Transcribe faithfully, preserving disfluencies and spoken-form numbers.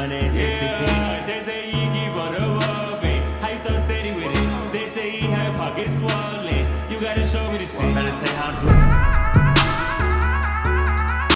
one hundred sixty yeah, they say he keep on the loving. How you so steady with it? They say he had pockets swollen. You gotta show me the shit.